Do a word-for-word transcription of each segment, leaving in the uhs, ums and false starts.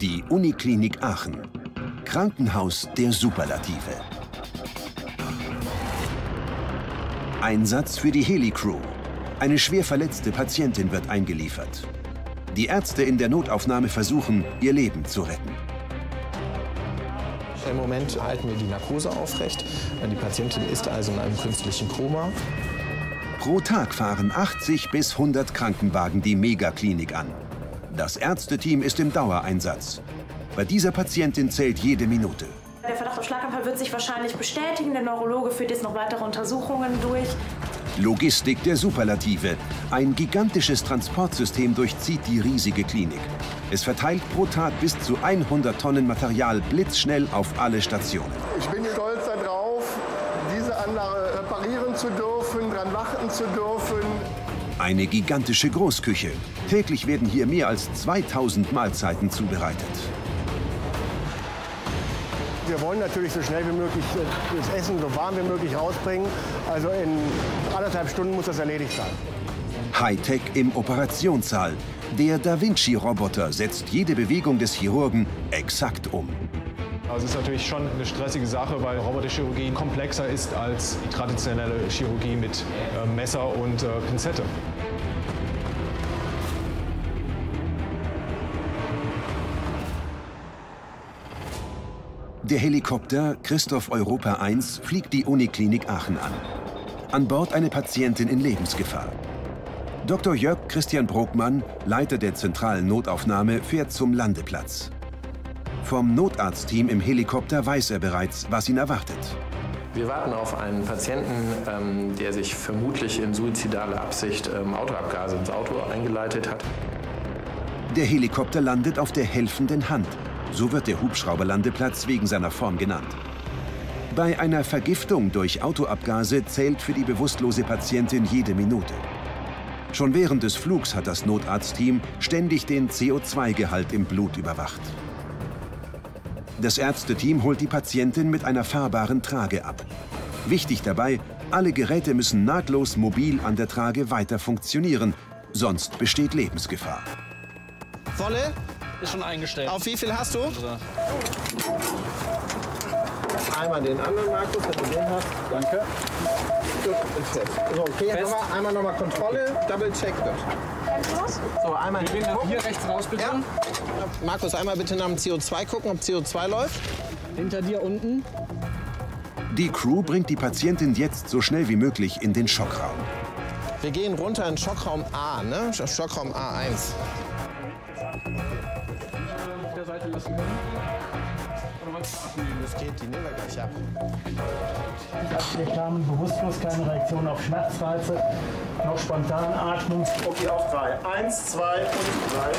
Die Uniklinik Aachen. Krankenhaus der Superlative. Einsatz für die Heli-Crew. Eine schwer verletzte Patientin wird eingeliefert. Die Ärzte in der Notaufnahme versuchen, ihr Leben zu retten. Im Moment halten wir die Narkose aufrecht. Die Patientin ist also in einem künstlichen Koma. Pro Tag fahren achtzig bis hundert Krankenwagen die Megaklinik an. Das Ärzteteam ist im Dauereinsatz. Bei dieser Patientin zählt jede Minute. Der Verdacht auf Schlaganfall wird sich wahrscheinlich bestätigen. Der Neurologe führt jetzt noch weitere Untersuchungen durch. Logistik der Superlative. Ein gigantisches Transportsystem durchzieht die riesige Klinik. Es verteilt pro Tag bis zu hundert Tonnen Material blitzschnell auf alle Stationen. Ich bin stolz darauf, diese Anlage reparieren zu dürfen, dran warten zu dürfen. Eine gigantische Großküche. Täglich werden hier mehr als zweitausend Mahlzeiten zubereitet. Wir wollen natürlich so schnell wie möglich das Essen so warm wie möglich rausbringen. Also in anderthalb Stunden muss das erledigt sein. Hightech im Operationssaal. Der Da Vinci-Roboter setzt jede Bewegung des Chirurgen exakt um. Also es ist natürlich schon eine stressige Sache, weil Roboterchirurgie komplexer ist als die traditionelle Chirurgie mit äh, Messer und äh, Pinzette. Der Helikopter Christoph Europa eins fliegt die Uniklinik Aachen an. An Bord eine Patientin in Lebensgefahr. Doktor Jörg Christian Brockmann, Leiter der zentralen Notaufnahme, fährt zum Landeplatz. Vom Notarztteam im Helikopter weiß er bereits, was ihn erwartet. Wir warten auf einen Patienten, ähm, der sich vermutlich in suizidaler Absicht ähm, Autoabgase ins Auto eingeleitet hat. Der Helikopter landet auf der helfenden Hand. So wird der Hubschrauberlandeplatz wegen seiner Form genannt. Bei einer Vergiftung durch Autoabgase zählt für die bewusstlose Patientin jede Minute. Schon während des Flugs hat das Notarztteam ständig den C O zwei Gehalt im Blut überwacht. Das Ärzteteam holt die Patientin mit einer fahrbaren Trage ab. Wichtig dabei, alle Geräte müssen nahtlos mobil an der Trage weiter funktionieren, sonst besteht Lebensgefahr. Volle ist schon eingestellt. Auf wie viel hast du? Einmal den anderen, Markus, wenn du den hast. Danke. So, okay, einmal nochmal Kontrolle, Double Check wird. So, einmal wir hier rechts raus, bitte. Ja. Markus, einmal bitte nach dem C O zwei gucken, ob C O zwei läuft. Hinter dir unten. Die Crew bringt die Patientin jetzt so schnell wie möglich in den Schockraum. Wir gehen runter in Schockraum A, ne? Schockraum A eins. Das geht, die nehmen wir gleich ab. Die Abschläge haben bewusstlos keine Reaktion auf Schmerzreize, noch spontan Atmung. Okay, auf drei. Eins, zwei und drei.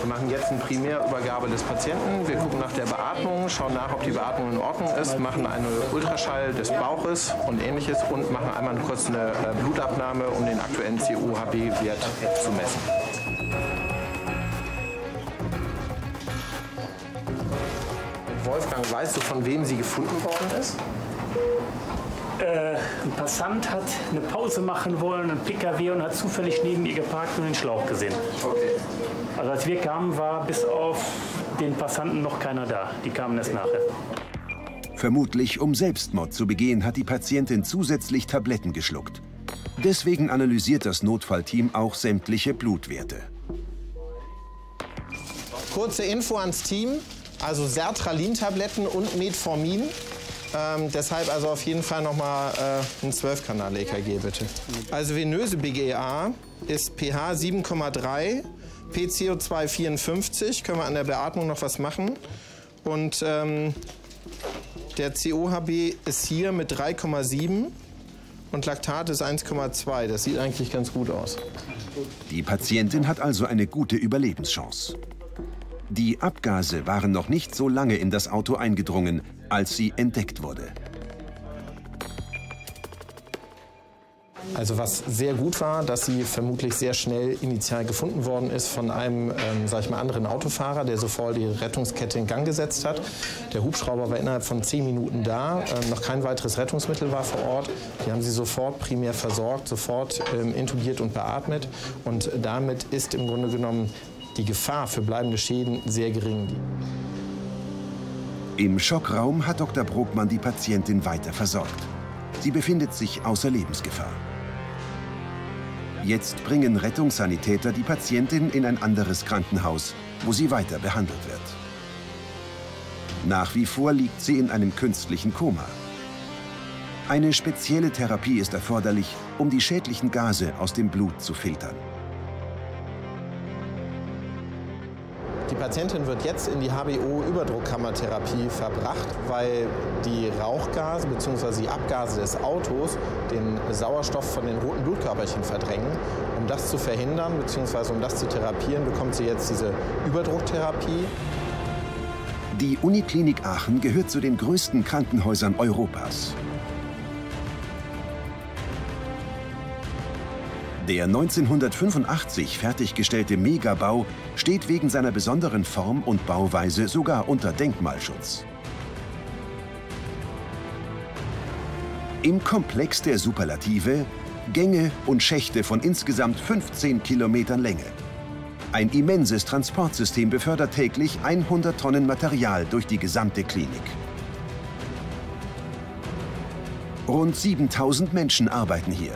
Wir machen jetzt eine Primärübergabe des Patienten. Wir gucken nach der Beatmung, schauen nach, ob die Beatmung in Ordnung ist, machen einen Ultraschall des Bauches und Ähnliches und machen einmal kurz eine Blutabnahme, um den aktuellen C O H B Wert zu messen. Wolfgang, weißt du, von wem sie gefunden worden ist? Äh, ein Passant hat eine Pause machen wollen, ein P K W, und hat zufällig neben ihr geparkt und den Schlauch gesehen. Okay. Also als wir kamen, war bis auf den Passanten noch keiner da. Die kamen erst nachher. Vermutlich, um Selbstmord zu begehen, hat die Patientin zusätzlich Tabletten geschluckt. Deswegen analysiert das Notfallteam auch sämtliche Blutwerte. Kurze Info ans Team. Also Sertralintabletten und Metformin. Ähm, deshalb also auf jeden Fall nochmal äh, ein zwölf Kanal E K G, bitte. Also venöse B G A ist pH sieben Komma drei, P C O zwei vierundfünfzig. Können wir an der Beatmung noch was machen. Und ähm, der C O H B ist hier mit drei Komma sieben und Laktat ist eins Komma zwei. Das sieht eigentlich ganz gut aus. Die Patientin hat also eine gute Überlebenschance. Die Abgase waren noch nicht so lange in das Auto eingedrungen, als sie entdeckt wurde. Also was sehr gut war, dass sie vermutlich sehr schnell initial gefunden worden ist von einem, ähm, sag ich mal, anderen Autofahrer, der sofort die Rettungskette in Gang gesetzt hat. Der Hubschrauber war innerhalb von zehn Minuten da, ähm, noch kein weiteres Rettungsmittel war vor Ort. Die haben sie sofort primär versorgt, sofort ähm, intubiert und beatmet. Und damit ist im Grunde genommen die Gefahr für bleibende Schäden sehr gering. Im Schockraum hat Doktor Brockmann die Patientin weiter versorgt. Sie befindet sich außer Lebensgefahr. Jetzt bringen Rettungssanitäter die Patientin in ein anderes Krankenhaus, wo sie weiter behandelt wird. Nach wie vor liegt sie in einem künstlichen Koma. Eine spezielle Therapie ist erforderlich, um die schädlichen Gase aus dem Blut zu filtern. Die Patientin wird jetzt in die H B O-Überdruckkammertherapie verbracht, weil die Rauchgase bzw. die Abgase des Autos den Sauerstoff von den roten Blutkörperchen verdrängen. Um das zu verhindern bzw. um das zu therapieren, bekommt sie jetzt diese Überdrucktherapie. Die Uniklinik Aachen gehört zu den größten Krankenhäusern Europas. Der neunzehnhundertfünfundachtzig fertiggestellte Megabau steht wegen seiner besonderen Form und Bauweise sogar unter Denkmalschutz. Im Komplex der Superlative Gänge und Schächte von insgesamt fünfzehn Kilometern Länge. Ein immenses Transportsystem befördert täglich hundert Tonnen Material durch die gesamte Klinik. Rund siebentausend Menschen arbeiten hier.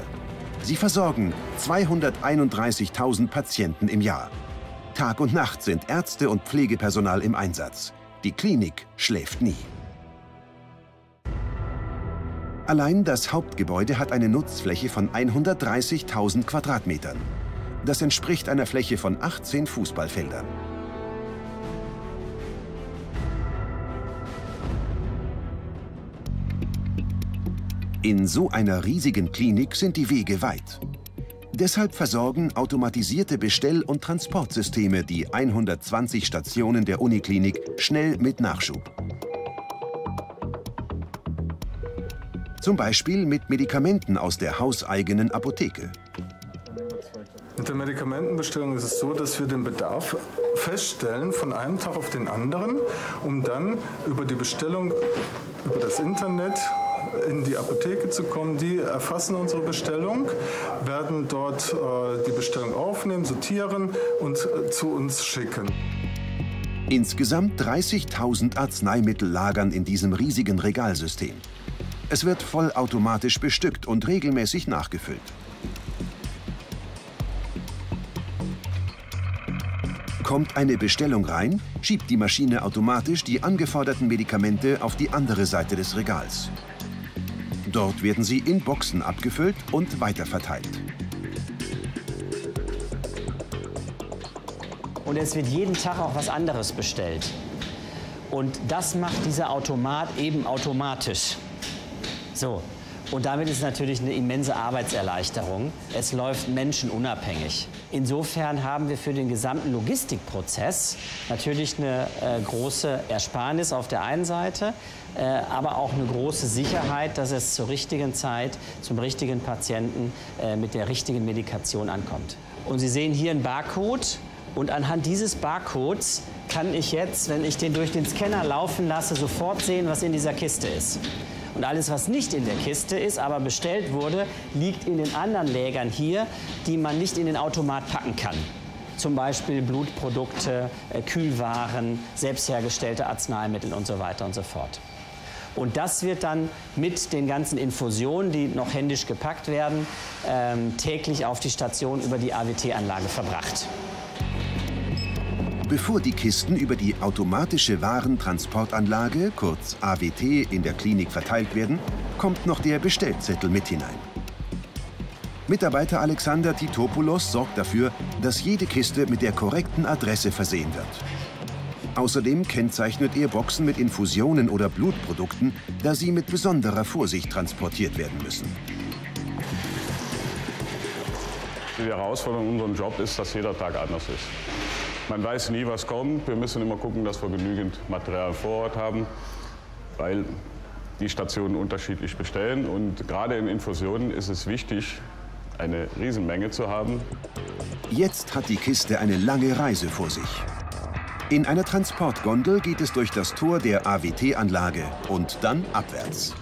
Sie versorgen zweihunderteinunddreißigtausend Patienten im Jahr. Tag und Nacht sind Ärzte und Pflegepersonal im Einsatz. Die Klinik schläft nie. Allein das Hauptgebäude hat eine Nutzfläche von hundertdreißigtausend Quadratmetern. Das entspricht einer Fläche von achtzehn Fußballfeldern. In so einer riesigen Klinik sind die Wege weit. Deshalb versorgen automatisierte Bestell- und Transportsysteme die hundertzwanzig Stationen der Uniklinik schnell mit Nachschub. Zum Beispiel mit Medikamenten aus der hauseigenen Apotheke. Mit der Medikamentenbestellung ist es so, dass wir den Bedarf feststellen von einem Tag auf den anderen, um dann über die Bestellung über das Internet in die Apotheke zu kommen. Die erfassen unsere Bestellung, werden dort äh, die Bestellung aufnehmen, sortieren und äh, zu uns schicken. Insgesamt dreißigtausend Arzneimittel lagern in diesem riesigen Regalsystem. Es wird vollautomatisch bestückt und regelmäßig nachgefüllt. Kommt eine Bestellung rein, schiebt die Maschine automatisch die angeforderten Medikamente auf die andere Seite des Regals. Dort werden sie in Boxen abgefüllt und weiterverteilt. Und es wird jeden Tag auch was anderes bestellt. Und das macht dieser Automat eben automatisch. So. Und damit ist natürlich eine immense Arbeitserleichterung. Es läuft menschenunabhängig. Insofern haben wir für den gesamten Logistikprozess natürlich eine äh, große Ersparnis auf der einen Seite, äh, aber auch eine große Sicherheit, dass es zur richtigen Zeit, zum richtigen Patienten äh, mit der richtigen Medikation ankommt. Und Sie sehen hier einen Barcode. Und anhand dieses Barcodes kann ich jetzt, wenn ich den durch den Scanner laufen lasse, sofort sehen, was in dieser Kiste ist. Und alles, was nicht in der Kiste ist, aber bestellt wurde, liegt in den anderen Lägern hier, die man nicht in den Automat packen kann. Zum Beispiel Blutprodukte, Kühlwaren, selbst hergestellte Arzneimittel und so weiter und so fort. Und das wird dann mit den ganzen Infusionen, die noch händisch gepackt werden, ähm, täglich auf die Station über die A W T-Anlage verbracht. Bevor die Kisten über die automatische Warentransportanlage, kurz A W T, in der Klinik verteilt werden, kommt noch der Bestellzettel mit hinein. Mitarbeiter Alexander Titopoulos sorgt dafür, dass jede Kiste mit der korrekten Adresse versehen wird. Außerdem kennzeichnet er Boxen mit Infusionen oder Blutprodukten, da sie mit besonderer Vorsicht transportiert werden müssen. Die Herausforderung in unserem Job ist, dass jeder Tag anders ist. Man weiß nie, was kommt. Wir müssen immer gucken, dass wir genügend Material vor Ort haben, weil die Stationen unterschiedlich bestellen. Und gerade in Infusionen ist es wichtig, eine Riesenmenge zu haben. Jetzt hat die Kiste eine lange Reise vor sich. In einer Transportgondel geht es durch das Tor der A W T-Anlage und dann abwärts.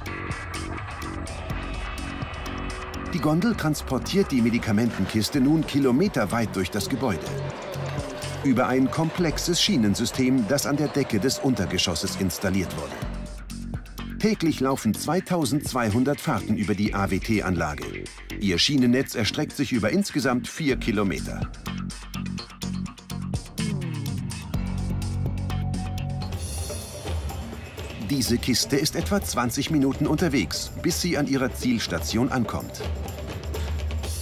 Die Gondel transportiert die Medikamentenkiste nun kilometerweit durch das Gebäude. über ein komplexes Schienensystem, das an der Decke des Untergeschosses installiert wurde. Täglich laufen zweitausendzweihundert Fahrten über die A W T-Anlage. Ihr Schienennetz erstreckt sich über insgesamt vier Kilometer. Diese Kiste ist etwa zwanzig Minuten unterwegs, bis sie an ihrer Zielstation ankommt.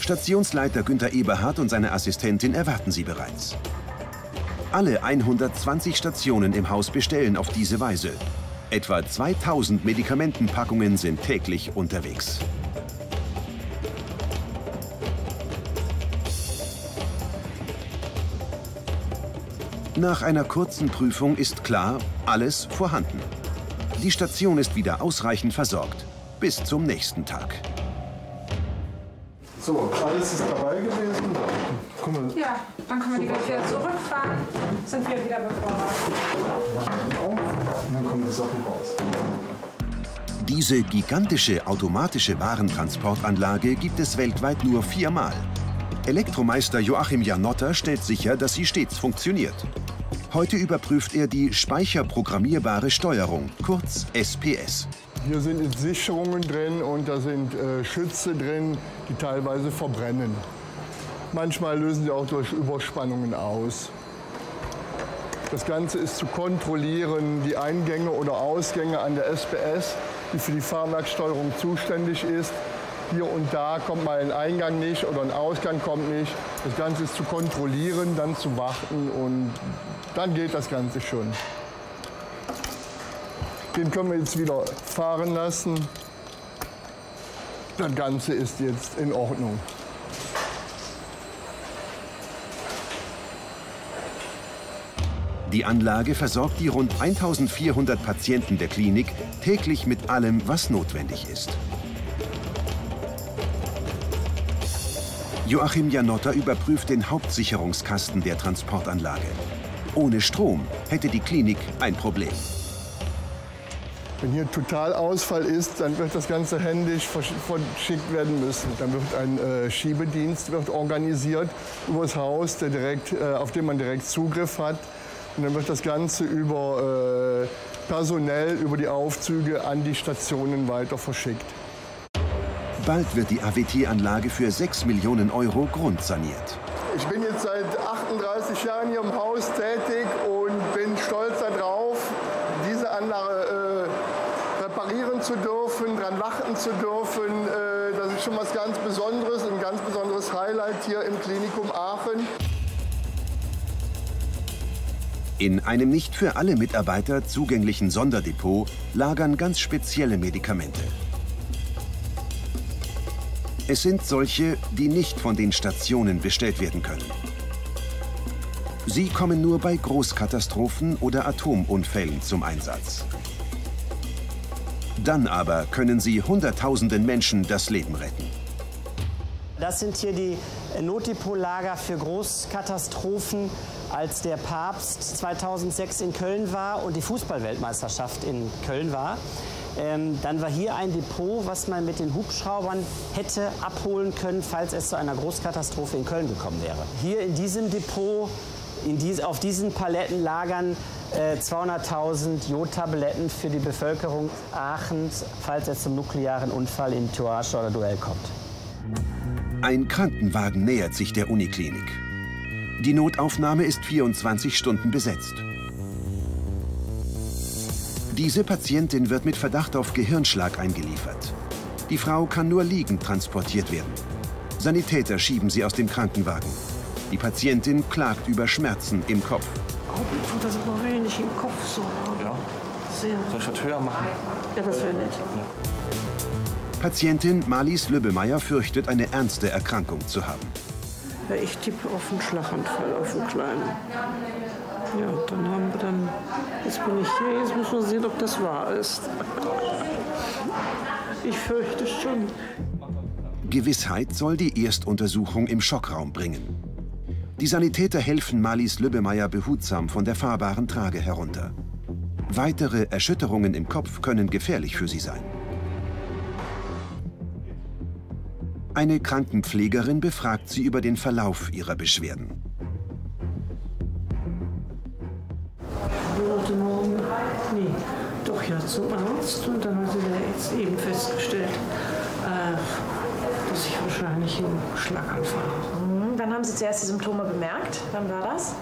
Stationsleiter Günther Eberhardt und seine Assistentin erwarten sie bereits. Alle hundertzwanzig Stationen im Haus bestellen auf diese Weise. Etwa zweitausend Medikamentenpackungen sind täglich unterwegs. Nach einer kurzen Prüfung ist klar, alles vorhanden. Die Station ist wieder ausreichend versorgt. Bis zum nächsten Tag. So, alles ist dabei gewesen. Guck mal. Ja, dann können wir die gleich wieder zurückfahren. Sind wir wieder bevorratet. Und dann kommen die Sachen raus. Diese gigantische automatische Warentransportanlage gibt es weltweit nur viermal. Elektromeister Joachim Janotter stellt sicher, dass sie stets funktioniert. Heute überprüft er die speicherprogrammierbare Steuerung, kurz S P S. Hier sind jetzt Sicherungen drin und da sind äh, Schütze drin, die teilweise verbrennen. Manchmal lösen sie auch durch Überspannungen aus. Das Ganze ist zu kontrollieren, die Eingänge oder Ausgänge an der S P S, die für die Fahrwerksteuerung zuständig ist. Hier und da kommt mal ein Eingang nicht oder ein Ausgang kommt nicht. Das Ganze ist zu kontrollieren, dann zu warten und dann geht das Ganze schon. Den können wir jetzt wieder fahren lassen. Das Ganze ist jetzt in Ordnung. Die Anlage versorgt die rund eintausendvierhundert Patienten der Klinik täglich mit allem, was notwendig ist. Joachim Janotter überprüft den Hauptsicherungskasten der Transportanlage. Ohne Strom hätte die Klinik ein Problem. Wenn hier Totalausfall ist, dann wird das Ganze händisch verschickt werden müssen. Dann wird ein äh, Schiebedienst wird organisiert über das Haus, der direkt, äh, auf den man direkt Zugriff hat. Und dann wird das Ganze über äh, personell über die Aufzüge an die Stationen weiter verschickt. Bald wird die A W T-Anlage für sechs Millionen Euro grundsaniert. Ich bin jetzt seit achtunddreißig Jahren hier im Haus tätig und bin stolz darauf, diese Anlage äh, reparieren zu dürfen, daran warten zu dürfen. Äh, das ist schon was ganz Besonderes, ein ganz besonderes Highlight hier im Klinikum Aachen. In einem nicht für alle Mitarbeiter zugänglichen Sonderdepot lagern ganz spezielle Medikamente. Es sind solche, die nicht von den Stationen bestellt werden können. Sie kommen nur bei Großkatastrophen oder Atomunfällen zum Einsatz. Dann aber können sie Hunderttausenden Menschen das Leben retten. Das sind hier die Notdepotlager für Großkatastrophen, als der Papst zweitausendsechs in Köln war und die Fußballweltmeisterschaft in Köln war. Ähm, dann war hier ein Depot, was man mit den Hubschraubern hätte abholen können, falls es zu einer Großkatastrophe in Köln gekommen wäre. Hier in diesem Depot, in dies, auf diesen Paletten lagern äh, zweihunderttausend Jodtabletten für die Bevölkerung Aachens, falls es zum nuklearen Unfall in Toache oder Duell kommt. Ein Krankenwagen nähert sich der Uniklinik. Die Notaufnahme ist vierundzwanzig Stunden besetzt. Diese Patientin wird mit Verdacht auf Gehirnschlag eingeliefert. Die Frau kann nur liegend transportiert werden. Sanitäter schieben sie aus dem Krankenwagen. Die Patientin klagt über Schmerzen im Kopf. Ich tut das aber wenig im Kopf so. Ja. Soll ich das höher machen? Ja, das will nicht. Ja. Patientin Marlies Lübbemeier fürchtet, eine ernste Erkrankung zu haben. Ja, ich tippe auf einen Schlaganfall, auf einen kleinen. Ja, dann haben wir dann, jetzt bin ich hier, jetzt müssen wir sehen, ob das wahr ist. Ich fürchte schon. Gewissheit soll die Erstuntersuchung im Schockraum bringen. Die Sanitäter helfen Marlies Lübbemeier behutsam von der fahrbaren Trage herunter. Weitere Erschütterungen im Kopf können gefährlich für sie sein. Eine Krankenpflegerin befragt sie über den Verlauf ihrer Beschwerden. heute Morgen, nee, doch ja zum Arzt, und dann hat er jetzt eben festgestellt, äh, dass ich wahrscheinlich einen Schlaganfall habe. Mhm. Wann haben Sie zuerst die Symptome bemerkt? Wann war das?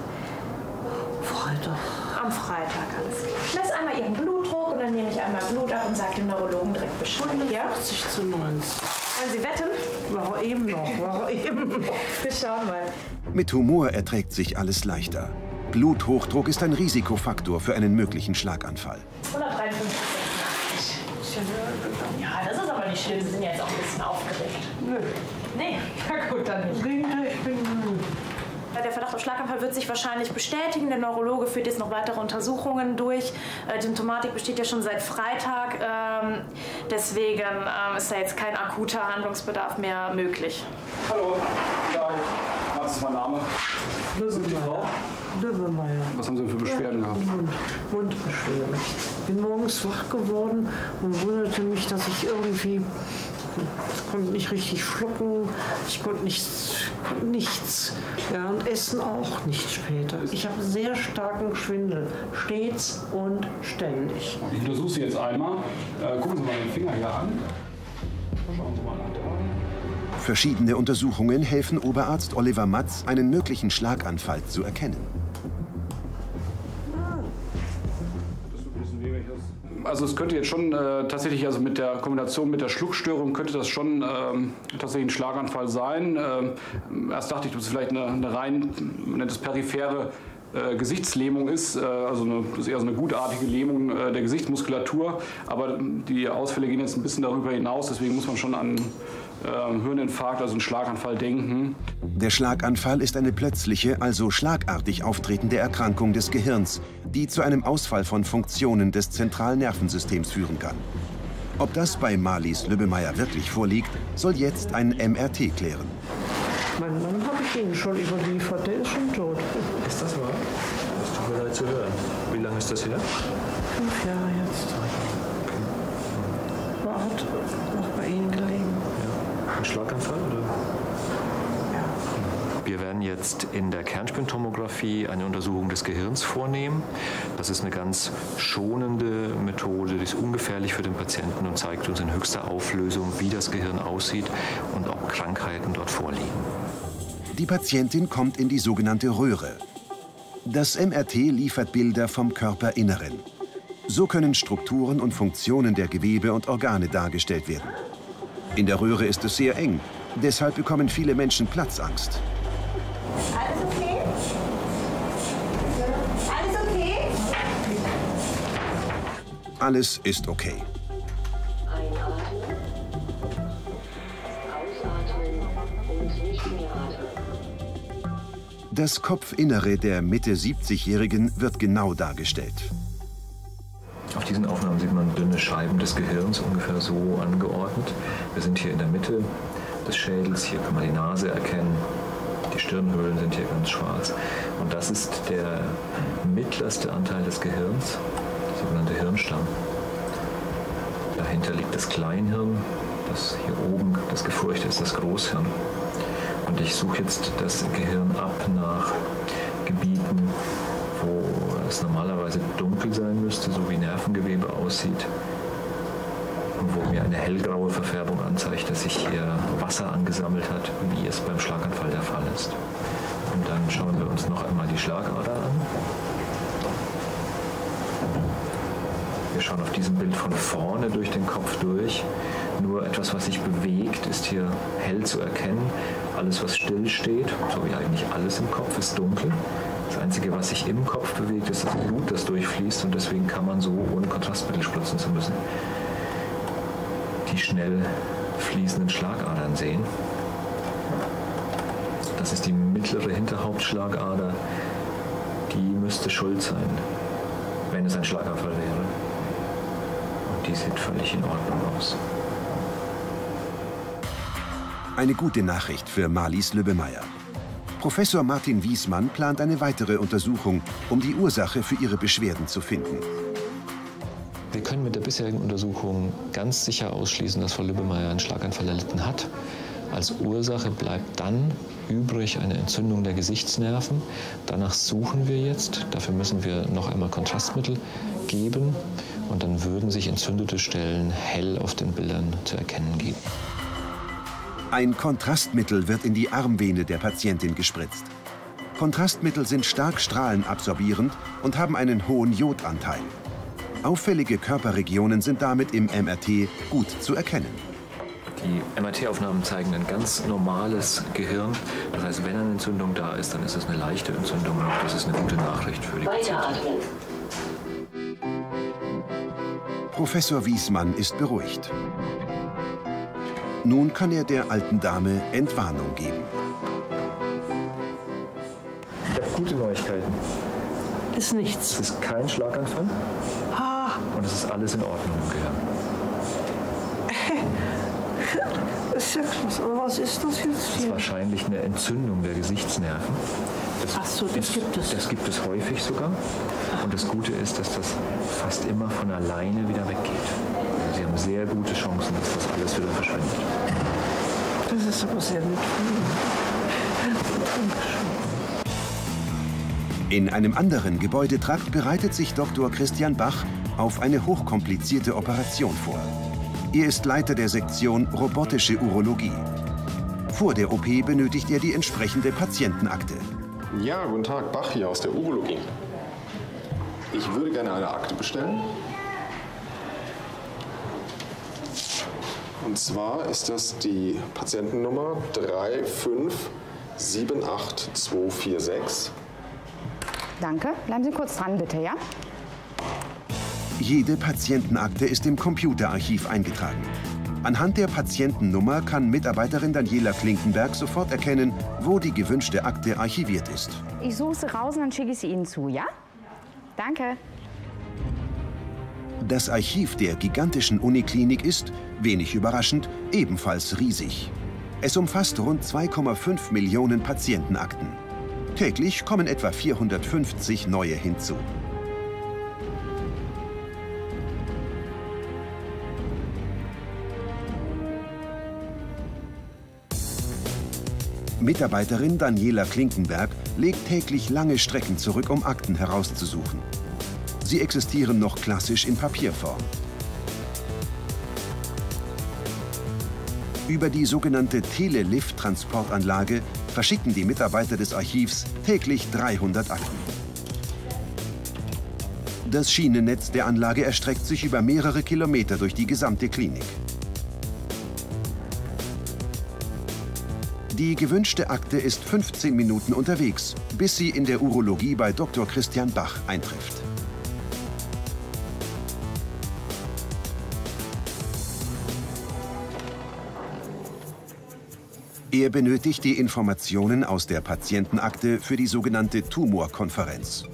Freitag. Am Freitag, alles klar. Ich messe einmal Ihren Blutdruck und dann nehme ich einmal Blut ab und sage dem Neurologen direkt Bescheid. hundertachtzig zu neunzig. Wollen Sie wetten? War eben noch, war eben noch. Wir schauen mal. Mit Humor erträgt sich alles leichter. Bluthochdruck ist ein Risikofaktor für einen möglichen Schlaganfall. hundertdreiundfünfzig. Ja, das ist aber nicht schlimm. Sie sind jetzt auch ein bisschen aufgeregt. Nö. Nee, na gut, dann nicht. Ich bin müde. Der Verdacht auf Schlaganfall wird sich wahrscheinlich bestätigen. Der Neurologe führt jetzt noch weitere Untersuchungen durch. Die Symptomatik besteht ja schon seit Freitag. Deswegen ist da jetzt kein akuter Handlungsbedarf mehr möglich. Hallo, ja, das ist mein Name. Lübbemeier. Lübbemeier. Was haben Sie für Beschwerden gehabt? Ja, Mund, Mundbeschwerden. Ich bin morgens wach geworden und wunderte mich, dass ich irgendwie... Ich konnte nicht richtig schlucken, ich konnte nichts, nichts. Ja, und essen auch nicht später. Ich habe sehr starken Schwindel, stets und ständig. Ich untersuche Sie jetzt einmal. Äh, gucken Sie mal den Finger hier an. Schauen Sie mal nach da. Verschiedene Untersuchungen helfen Oberarzt Oliver Matz, einen möglichen Schlaganfall zu erkennen. Also es könnte jetzt schon äh, tatsächlich, also mit der Kombination mit der Schluckstörung könnte das schon ähm, tatsächlich ein Schlaganfall sein. Ähm, erst dachte ich, dass es vielleicht eine, eine rein, man nennt es periphere äh, Gesichtslähmung ist, äh, also eine, das ist eher so eine gutartige Lähmung äh, der Gesichtsmuskulatur. Aber die Ausfälle gehen jetzt ein bisschen darüber hinaus, deswegen muss man schon an äh, Hirninfarkt, also einen Schlaganfall denken. Der Schlaganfall ist eine plötzliche, also schlagartig auftretende Erkrankung des Gehirns, die zu einem Ausfall von Funktionen des zentralen Nervensystems führen kann. Ob das bei Marlies Lübbemeier wirklich vorliegt, soll jetzt ein M R T klären. Mein Mann habe ich Ihnen schon überliefert, der ist schon tot. Ist das wahr? Das tut mir leid zu hören. Wie lange ist das her? Fünf Jahre jetzt. War hat noch bei Ihnen gelegen. Ja. Ein Schlaganfall oder? Wir werden jetzt in der Kernspintomographie eine Untersuchung des Gehirns vornehmen. Das ist eine ganz schonende Methode, die ist ungefährlich für den Patienten und zeigt uns in höchster Auflösung, wie das Gehirn aussieht und ob Krankheiten dort vorliegen. Die Patientin kommt in die sogenannte Röhre. Das M R T liefert Bilder vom Körperinneren. So können Strukturen und Funktionen der Gewebe und Organe dargestellt werden. In der Röhre ist es sehr eng, deshalb bekommen viele Menschen Platzangst. Alles okay? Alles okay? Alles ist okay. Einatmen, ausatmen und nicht mehr atmen. Das Kopfinnere der Mitte siebzigjährigen wird genau dargestellt. Auf diesen Aufnahmen sieht man dünne Scheiben des Gehirns ungefähr so angeordnet. Wir sind hier in der Mitte des Schädels, hier kann man die Nase erkennen. Die Stirnhöhlen sind hier ganz schwarz. Und das ist der mittlerste Anteil des Gehirns, der sogenannte Hirnstamm. Dahinter liegt das Kleinhirn, das hier oben, das gefurchte ist, das Großhirn. Und ich suche jetzt das Gehirn ab nach Gebieten, wo es normalerweise dunkel sein müsste, so wie Nervengewebe aussieht. Und wo mir eine hellgraue Verfärbung anzeigt, dass sich hier Wasser angesammelt hat, wie es beim Schlaganfall der Fall ist. Und dann schauen wir uns noch einmal die Schlagader an. Wir schauen auf diesem Bild von vorne durch den Kopf durch. Nur etwas, was sich bewegt, ist hier hell zu erkennen. Alles, was still steht, so wie eigentlich alles im Kopf, ist dunkel. Das Einzige, was sich im Kopf bewegt, ist das Blut, das durchfließt. Und deswegen kann man so, ohne Kontrastmittel spritzen zu müssen, die schnell fließenden Schlagadern sehen. Das ist die mittlere Hinterhauptschlagader. Die müsste schuld sein, wenn es ein Schlaganfall wäre. Und die sieht völlig in Ordnung aus. Eine gute Nachricht für Marlies Lübbemeier. Professor Martin Wiesmann plant eine weitere Untersuchung, um die Ursache für ihre Beschwerden zu finden. Wir können mit der bisherigen Untersuchung ganz sicher ausschließen, dass Frau Lübbemeier einen Schlaganfall erlitten hat. Als Ursache bleibt dann übrig eine Entzündung der Gesichtsnerven. Danach suchen wir jetzt. Dafür müssen wir noch einmal Kontrastmittel geben. Und dann würden sich entzündete Stellen hell auf den Bildern zu erkennen geben. Ein Kontrastmittel wird in die Armvene der Patientin gespritzt. Kontrastmittel sind stark strahlenabsorbierend und haben einen hohen Jodanteil. Auffällige Körperregionen sind damit im M R T gut zu erkennen. Die M R T-Aufnahmen zeigen ein ganz normales Gehirn. Das heißt, wenn eine Entzündung da ist, dann ist es eine leichte Entzündung. Und das ist eine gute Nachricht für die Patienten. Professor Wiesmann ist beruhigt. Nun kann er der alten Dame Entwarnung geben. Ich habe gute Neuigkeiten. Ist nichts. Es ist kein Schlaganfall. Ah. Und es ist alles in Ordnung im Gehirn. Was ist das jetzt hier? Das ist wahrscheinlich eine Entzündung der Gesichtsnerven. Das, Ach so, das ist, gibt es. Das gibt es häufig sogar. Und das Gute ist, dass das fast immer von alleine wieder weggeht. Sie haben sehr gute Chancen, dass das alles wieder verschwindet. Das ist aber sehr gut. In einem anderen Gebäudetrakt bereitet sich Doktor Christian Bach auf eine hochkomplizierte Operation vor. Er ist Leiter der Sektion Robotische Urologie. Vor der O P benötigt er die entsprechende Patientenakte. Ja, guten Tag, Bach hier aus der Urologie. Ich würde gerne eine Akte bestellen. Und zwar ist das die Patientennummer drei fünf sieben acht zwei vier sechs. Danke, bleiben Sie kurz dran, bitte, ja? Jede Patientenakte ist im Computerarchiv eingetragen. Anhand der Patientennummer kann Mitarbeiterin Daniela Klinkenberg sofort erkennen, wo die gewünschte Akte archiviert ist. Ich suche sie raus und dann schicke ich sie Ihnen zu, ja? Danke. Das Archiv der gigantischen Uniklinik ist, wenig überraschend, ebenfalls riesig. Es umfasst rund zwei Komma fünf Millionen Patientenakten. Täglich kommen etwa vierhundertfünfzig neue hinzu. Mitarbeiterin Daniela Klinkenberg legt täglich lange Strecken zurück, um Akten herauszusuchen. Sie existieren noch klassisch in Papierform. Über die sogenannte Telelift-Transportanlage verschicken die Mitarbeiter des Archivs täglich dreihundert Akten. Das Schienennetz der Anlage erstreckt sich über mehrere Kilometer durch die gesamte Klinik. Die gewünschte Akte ist fünfzehn Minuten unterwegs, bis sie in der Urologie bei Doktor Christian Bach eintrifft. Er benötigt die Informationen aus der Patientenakte für die sogenannte Tumorkonferenz.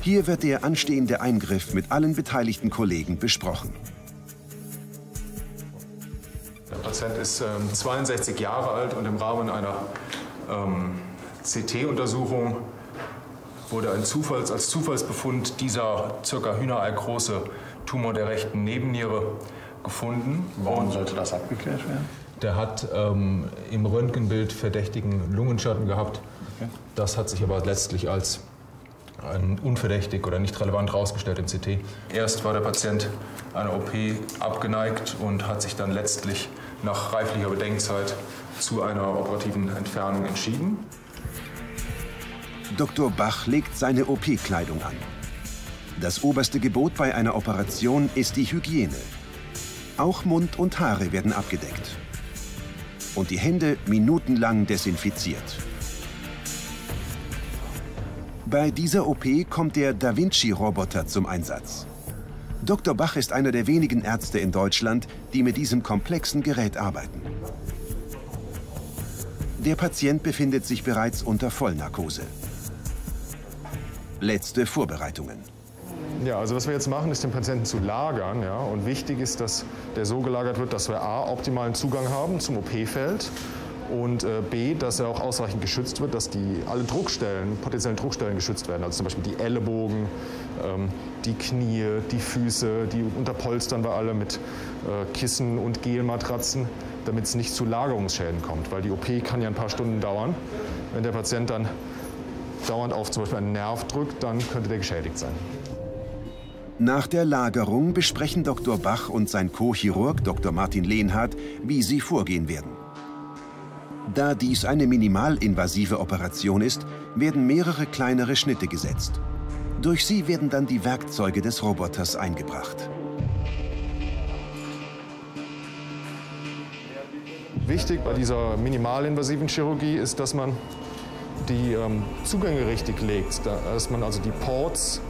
Hier wird der anstehende Eingriff mit allen beteiligten Kollegen besprochen. Der Patient ist ähm, zweiundsechzig Jahre alt und im Rahmen einer ähm, C T-Untersuchung wurde ein Zufalls, als Zufallsbefund dieser ca. Hühnerei große Tumor der rechten Nebenniere gefunden. Warum sollte das abgeklärt werden? Der hat ähm, im Röntgenbild verdächtigen Lungenschatten gehabt. Okay. Das hat sich aber letztlich als ein unverdächtig oder nicht relevant rausgestellt im C T. Erst war der Patient einer O P abgeneigt und hat sich dann letztlich nach reiflicher Bedenkzeit zu einer operativen Entfernung entschieden. Doktor Bach legt seine O P-Kleidung an. Das oberste Gebot bei einer Operation ist die Hygiene. Auch Mund und Haare werden abgedeckt. Und die Hände minutenlang desinfiziert. Bei dieser O P kommt der Da Vinci-Roboter zum Einsatz. Doktor Bach ist einer der wenigen Ärzte in Deutschland, die mit diesem komplexen Gerät arbeiten. Der Patient befindet sich bereits unter Vollnarkose. Letzte Vorbereitungen. Ja, also was wir jetzt machen, ist den Patienten zu lagern. Ja? Und wichtig ist, dass der so gelagert wird, dass wir a. optimalen Zugang haben zum O P-Feld und äh, b. dass er auch ausreichend geschützt wird, dass die alle Druckstellen, potenziellen Druckstellen geschützt werden. Also zum Beispiel die Ellenbogen, ähm, die Knie, die Füße, die unterpolstern wir alle mit äh, Kissen und Gelmatratzen, damit es nicht zu Lagerungsschäden kommt. Weil die O P kann ja ein paar Stunden dauern. Wenn der Patient dann dauernd auf zum Beispiel einen Nerv drückt, dann könnte der geschädigt sein. Nach der Lagerung besprechen Doktor Bach und sein Co-Chirurg Doktor Martin Lehnhardt, wie sie vorgehen werden. Da dies eine minimalinvasive Operation ist, werden mehrere kleinere Schnitte gesetzt. Durch sie werden dann die Werkzeuge des Roboters eingebracht. Wichtig bei dieser minimalinvasiven Chirurgie ist, dass man die ähm, Zugänge richtig legt, dass man also die Ports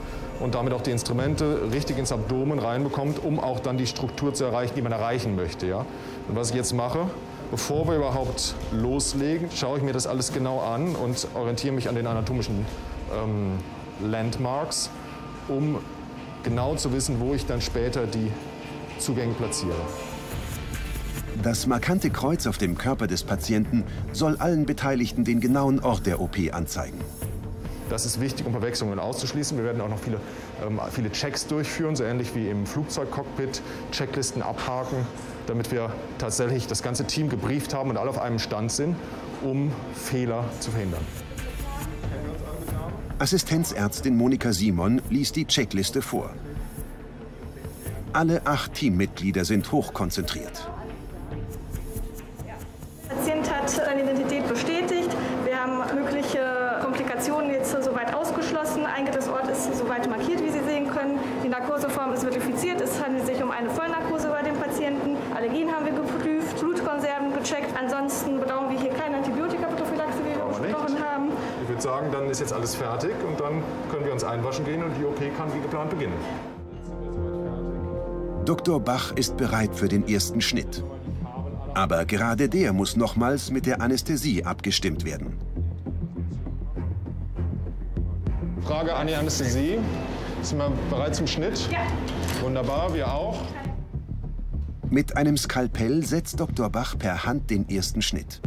und damit auch die Instrumente richtig ins Abdomen reinbekommt, um auch dann die Struktur zu erreichen, die man erreichen möchte. Ja? Und was ich jetzt mache, bevor wir überhaupt loslegen, schaue ich mir das alles genau an und orientiere mich an den anatomischen ähm, Landmarks, um genau zu wissen, wo ich dann später die Zugänge platziere. Das markante Kreuz auf dem Körper des Patienten soll allen Beteiligten den genauen Ort der O P anzeigen. Das ist wichtig, um Verwechslungen auszuschließen. Wir werden auch noch viele, ähm, viele Checks durchführen, so ähnlich wie im Flugzeugcockpit, Checklisten abhaken, damit wir tatsächlich das ganze Team gebrieft haben und alle auf einem Stand sind, um Fehler zu verhindern. Assistenzärztin Monika Simon liest die Checkliste vor. Alle acht Teammitglieder sind hochkonzentriert. Der Patient hat eine Identität bestätigt. Wir haben mögliche Komplikationen jetzt soweit ausgeschlossen. Eingriftsort ist soweit markiert, wie Sie sehen können. Die Narkoseform ist verifiziert. Es handelt sich um eine Vollnarkose bei dem Patienten. Allergien haben wir geprüft, Blutkonserven gecheckt. Ansonsten brauchen wir hier keine Antibiotikaprophylaxe, wie wir besprochen haben. Ich würde sagen, dann ist jetzt alles fertig und dann können wir uns einwaschen gehen und die O P kann wie geplant beginnen. Doktor Bach ist bereit für den ersten Schnitt. Aber gerade der muss nochmals mit der Anästhesie abgestimmt werden. Frage an die Anästhesie. Sind wir bereit zum Schnitt? Ja. Wunderbar, wir auch. Mit einem Skalpell setzt Doktor Bach per Hand den ersten Schnitt.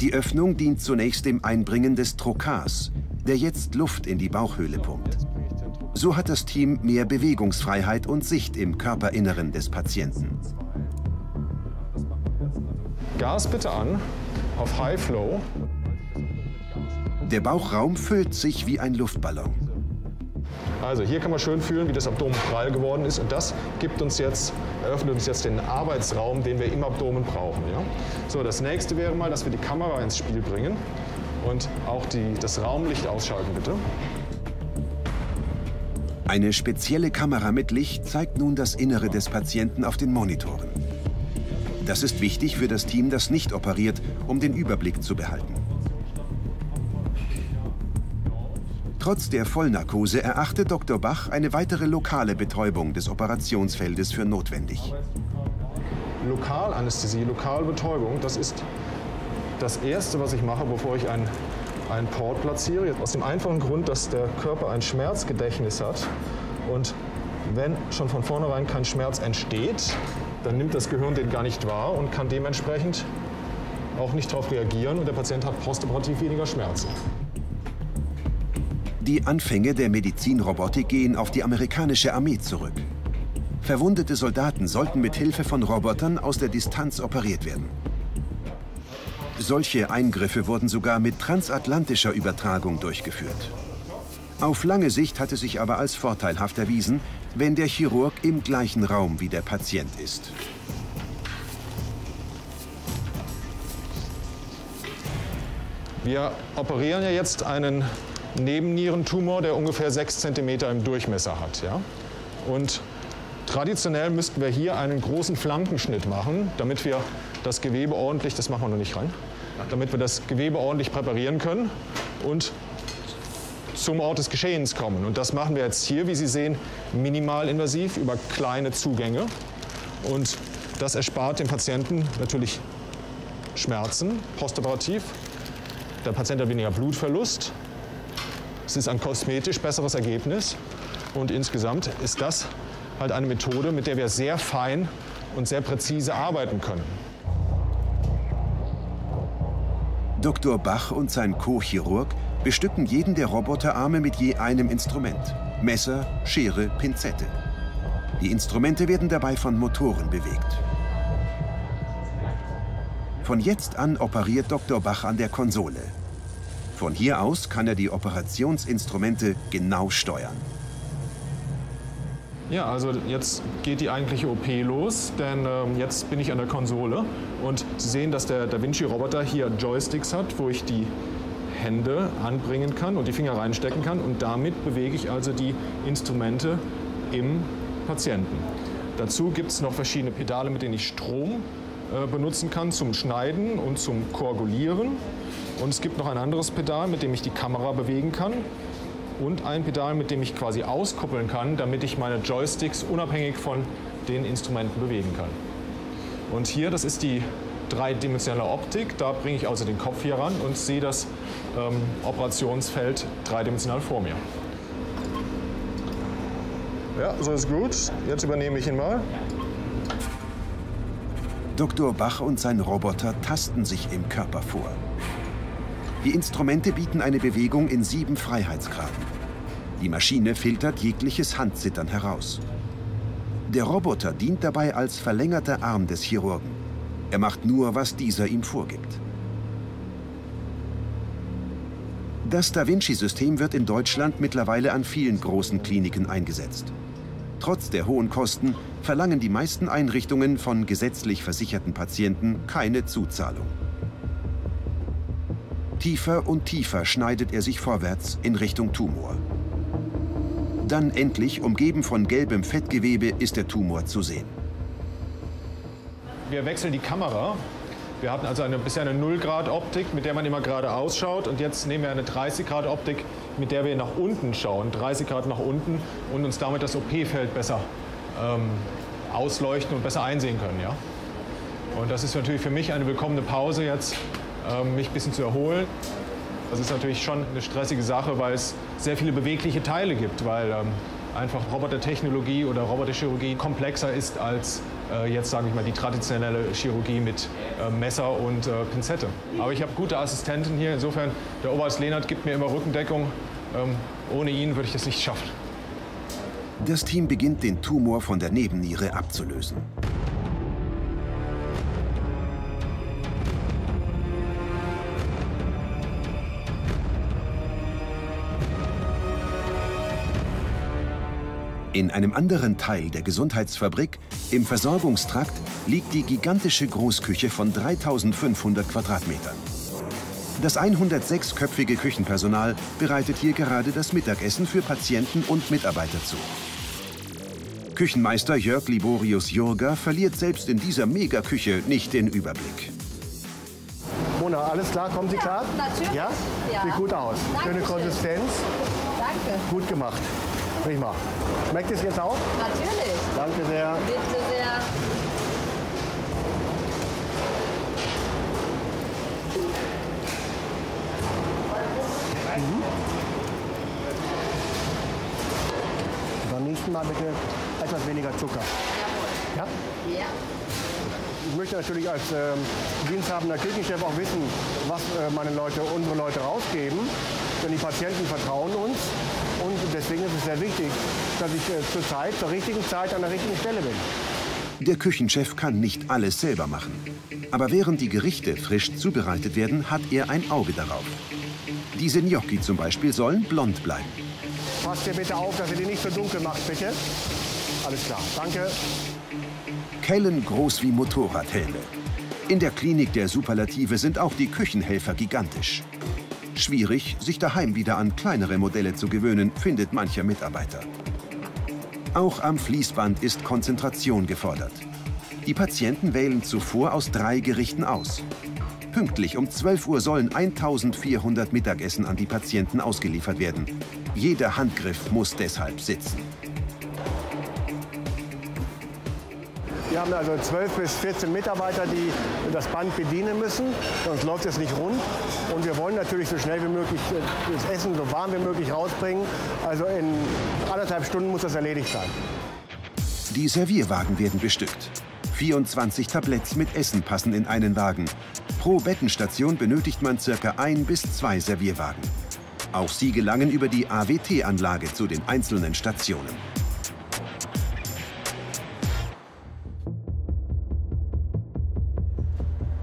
Die Öffnung dient zunächst dem Einbringen des Trokars, der jetzt Luft in die Bauchhöhle pumpt. So hat das Team mehr Bewegungsfreiheit und Sicht im Körperinneren des Patienten. Gas bitte an, auf High Flow. Der Bauchraum füllt sich wie ein Luftballon. Also hier kann man schön fühlen, wie das Abdomen prall geworden ist. Und das gibt uns jetzt, eröffnet uns jetzt den Arbeitsraum, den wir im Abdomen brauchen. Ja? So, das nächste wäre mal, dass wir die Kamera ins Spiel bringen und auch die, das Raumlicht ausschalten, bitte. Eine spezielle Kamera mit Licht zeigt nun das Innere des Patienten auf den Monitoren. Das ist wichtig für das Team, das nicht operiert, um den Überblick zu behalten. Trotz der Vollnarkose erachtet Doktor Bach eine weitere lokale Betäubung des Operationsfeldes für notwendig. Lokalanästhesie, Lokalbetäubung, das ist das Erste, was ich mache, bevor ich einen, einen Port platziere. Aus dem einfachen Grund, dass der Körper ein Schmerzgedächtnis hat. Und wenn schon von vornherein kein Schmerz entsteht, dann nimmt das Gehirn den gar nicht wahr und kann dementsprechend auch nicht darauf reagieren. Und der Patient hat postoperativ weniger Schmerzen. Die Anfänge der Medizinrobotik gehen auf die amerikanische Armee zurück. Verwundete Soldaten sollten mit Hilfe von Robotern aus der Distanz operiert werden. Solche Eingriffe wurden sogar mit transatlantischer Übertragung durchgeführt. Auf lange Sicht hatte sich aber als vorteilhaft erwiesen, wenn der Chirurg im gleichen Raum wie der Patient ist. Wir operieren ja jetzt einen Nebennierentumor, der ungefähr sechs Zentimeter im Durchmesser hat. Ja? Und traditionell müssten wir hier einen großen Flankenschnitt machen, damit wir das Gewebe ordentlich, das machen wir noch nicht rein, damit wir das Gewebe ordentlich präparieren können und zum Ort des Geschehens kommen. Und das machen wir jetzt hier, wie Sie sehen, minimalinvasiv über kleine Zugänge. Und das erspart dem Patienten natürlich Schmerzen postoperativ. Der Patient hat weniger Blutverlust. Es ist ein kosmetisch besseres Ergebnis. Und insgesamt ist das halt eine Methode, mit der wir sehr fein und sehr präzise arbeiten können. Doktor Bach und sein Co-Chirurg bestücken jeden der Roboterarme mit je einem Instrument. Messer, Schere, Pinzette. Die Instrumente werden dabei von Motoren bewegt. Von jetzt an operiert Doktor Bach an der Konsole. Von hier aus kann er die Operationsinstrumente genau steuern. Ja, also jetzt geht die eigentliche O P los, denn ähm, jetzt bin ich an der Konsole. Und Sie sehen, dass der Da Vinci-Roboter hier Joysticks hat, wo ich die Hände anbringen kann und die Finger reinstecken kann. Und damit bewege ich also die Instrumente im Patienten. Dazu gibt es noch verschiedene Pedale, mit denen ich Strom äh, benutzen kann zum Schneiden und zum Koagulieren. Und es gibt noch ein anderes Pedal, mit dem ich die Kamera bewegen kann. Und ein Pedal, mit dem ich quasi auskuppeln kann, damit ich meine Joysticks unabhängig von den Instrumenten bewegen kann. Und hier, das ist die dreidimensionale Optik. Da bringe ich also den Kopf hier ran und sehe das ähm, Operationsfeld dreidimensional vor mir. Ja, so ist gut. Jetzt übernehme ich ihn mal. Doktor Bach und sein Roboter tasten sich im Körper vor. Die Instrumente bieten eine Bewegung in sieben Freiheitsgraden. Die Maschine filtert jegliches Handzittern heraus. Der Roboter dient dabei als verlängerter Arm des Chirurgen. Er macht nur, was dieser ihm vorgibt. Das Da Vinci-System wird in Deutschland mittlerweile an vielen großen Kliniken eingesetzt. Trotz der hohen Kosten verlangen die meisten Einrichtungen von gesetzlich versicherten Patienten keine Zuzahlung. Tiefer und tiefer schneidet er sich vorwärts in Richtung Tumor. Dann endlich, umgeben von gelbem Fettgewebe, ist der Tumor zu sehen. Wir wechseln die Kamera. Wir hatten also eine, bisher eine null Grad Optik, mit der man immer gerade ausschaut. Und jetzt nehmen wir eine dreißig Grad Optik, mit der wir nach unten schauen, dreißig Grad nach unten, und uns damit das O P-Feld besser ähm, ausleuchten und besser einsehen können. Ja? Und das ist natürlich für mich eine willkommene Pause jetzt, mich ein bisschen zu erholen. Das ist natürlich schon eine stressige Sache, weil es sehr viele bewegliche Teile gibt, weil ähm, einfach Robotertechnologie oder Roboterchirurgie komplexer ist als äh, jetzt, sage ich mal, die traditionelle Chirurgie mit äh, Messer und äh, Pinzette. Aber ich habe gute Assistenten hier, insofern der Oberarzt Lehnhardt gibt mir immer Rückendeckung. Ähm, ohne ihn würde ich das nicht schaffen. Das Team beginnt, den Tumor von der Nebenniere abzulösen. In einem anderen Teil der Gesundheitsfabrik, im Versorgungstrakt, liegt die gigantische Großküche von dreitausendfünfhundert Quadratmetern. Das hundertsechsköpfige Küchenpersonal bereitet hier gerade das Mittagessen für Patienten und Mitarbeiter zu. Küchenmeister Jörg Liborius Jurger verliert selbst in dieser Megaküche nicht den Überblick. Mona, alles klar? Kommen Sie klar? Ja, natürlich. Ja? Ja. Sieht gut aus. Dankeschön. Schöne Konsistenz. Danke. Gut gemacht. Prima. Schmeckt es jetzt auch? Natürlich. Danke sehr. Bitte sehr. Mhm. Beim nächsten Mal bitte etwas weniger Zucker. Ja? Ja. Ich möchte natürlich als ähm, diensthabender Küchenchef auch wissen, was äh, meine Leute, unsere Leute rausgeben. Denn die Patienten vertrauen uns. Und deswegen ist es sehr wichtig, dass ich äh, zur Zeit, zur richtigen Zeit an der richtigen Stelle bin. Der Küchenchef kann nicht alles selber machen. Aber während die Gerichte frisch zubereitet werden, hat er ein Auge darauf. Diese Gnocchi zum Beispiel sollen blond bleiben. Passt hier bitte auf, dass ihr die nicht so dunkel macht, bitte. Alles klar, danke. Kellen groß wie Motorradhelme. In der Klinik der Superlative sind auch die Küchenhelfer gigantisch. Schwierig, sich daheim wieder an kleinere Modelle zu gewöhnen, findet mancher Mitarbeiter. Auch am Fließband ist Konzentration gefordert. Die Patienten wählen zuvor aus drei Gerichten aus. Pünktlich um zwölf Uhr sollen vierzehnhundert Mittagessen an die Patienten ausgeliefert werden. Jeder Handgriff muss deshalb sitzen. Wir haben also zwölf bis vierzehn Mitarbeiter, die das Band bedienen müssen, sonst läuft es nicht rund. Und wir wollen natürlich so schnell wie möglich das Essen so warm wie möglich rausbringen. Also in anderthalb Stunden muss das erledigt sein. Die Servierwagen werden bestückt. vierundzwanzig Tabletts mit Essen passen in einen Wagen. Pro Bettenstation benötigt man circa ein bis zwei Servierwagen. Auch sie gelangen über die A W T-Anlage zu den einzelnen Stationen.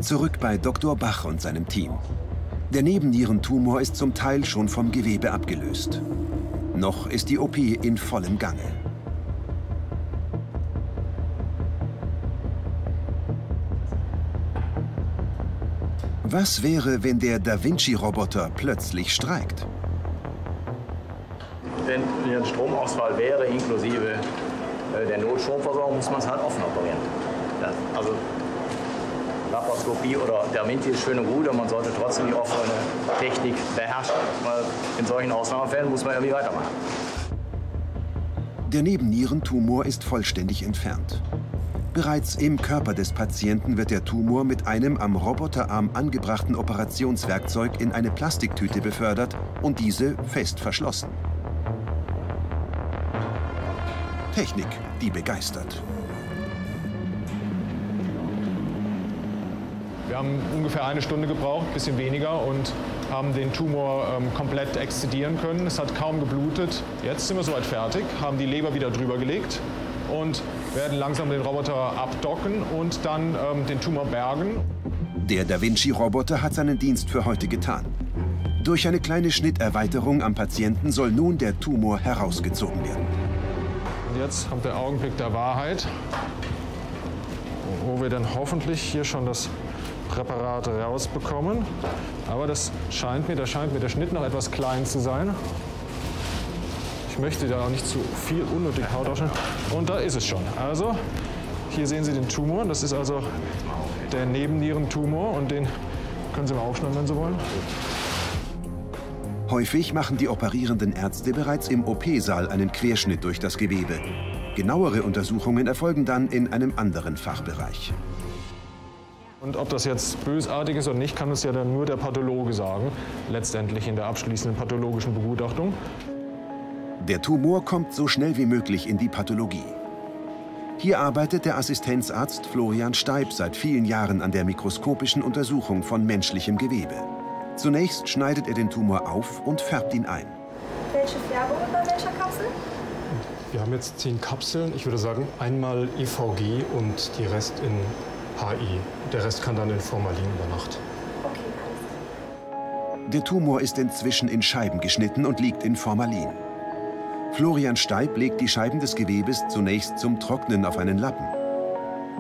Zurück bei Doktor Bach und seinem Team. Der Nebennierentumor ist zum Teil schon vom Gewebe abgelöst. Noch ist die O P in vollem Gange. Was wäre, wenn der Da Vinci-Roboter plötzlich streikt? Wenn ein Stromausfall wäre, inklusive der Notstromversorgung, muss man es halt offen operieren. Also Laparoskopie oder Da Vinci ist schön und gut, aber man sollte trotzdem die offene Technik beherrschen. In solchen Ausnahmefällen muss man irgendwie weitermachen. Der Nebennierentumor ist vollständig entfernt. Bereits im Körper des Patienten wird der Tumor mit einem am Roboterarm angebrachten Operationswerkzeug in eine Plastiktüte befördert und diese fest verschlossen. Technik, die begeistert. Wir haben ungefähr eine Stunde gebraucht, ein bisschen weniger, und haben den Tumor ähm, komplett exzidieren können. Es hat kaum geblutet. Jetzt sind wir soweit fertig, haben die Leber wieder drüber gelegt und werden langsam den Roboter abdocken und dann ähm, den Tumor bergen. Der Da Vinci-Roboter hat seinen Dienst für heute getan. Durch eine kleine Schnitterweiterung am Patienten soll nun der Tumor herausgezogen werden. Und jetzt kommt der Augenblick der Wahrheit, wo wir dann hoffentlich hier schon das Präparat rausbekommen. Aber das scheint mir, da scheint mir der Schnitt noch etwas klein zu sein. Ich möchte da auch nicht zu viel unnötig Haut ausschneiden. Und da ist es schon. Also, hier sehen Sie den Tumor. Das ist also der Nebennierentumor. Und den können Sie mal aufschneiden, wenn Sie wollen. Häufig machen die operierenden Ärzte bereits im O P-Saal einen Querschnitt durch das Gewebe. Genauere Untersuchungen erfolgen dann in einem anderen Fachbereich. Und ob das jetzt bösartig ist oder nicht, kann es ja dann nur der Pathologe sagen, letztendlich in der abschließenden pathologischen Begutachtung. Der Tumor kommt so schnell wie möglich in die Pathologie. Hier arbeitet der Assistenzarzt Florian Steib seit vielen Jahren an der mikroskopischen Untersuchung von menschlichem Gewebe. Zunächst schneidet er den Tumor auf und färbt ihn ein. Welche Färbung und bei welcher Kapsel? Wir haben jetzt zehn Kapseln. Ich würde sagen, einmal E V G und die Rest in H I. Der Rest kann dann in Formalin über Nacht. Okay. Der Tumor ist inzwischen in Scheiben geschnitten und liegt in Formalin. Florian Steib legt die Scheiben des Gewebes zunächst zum Trocknen auf einen Lappen.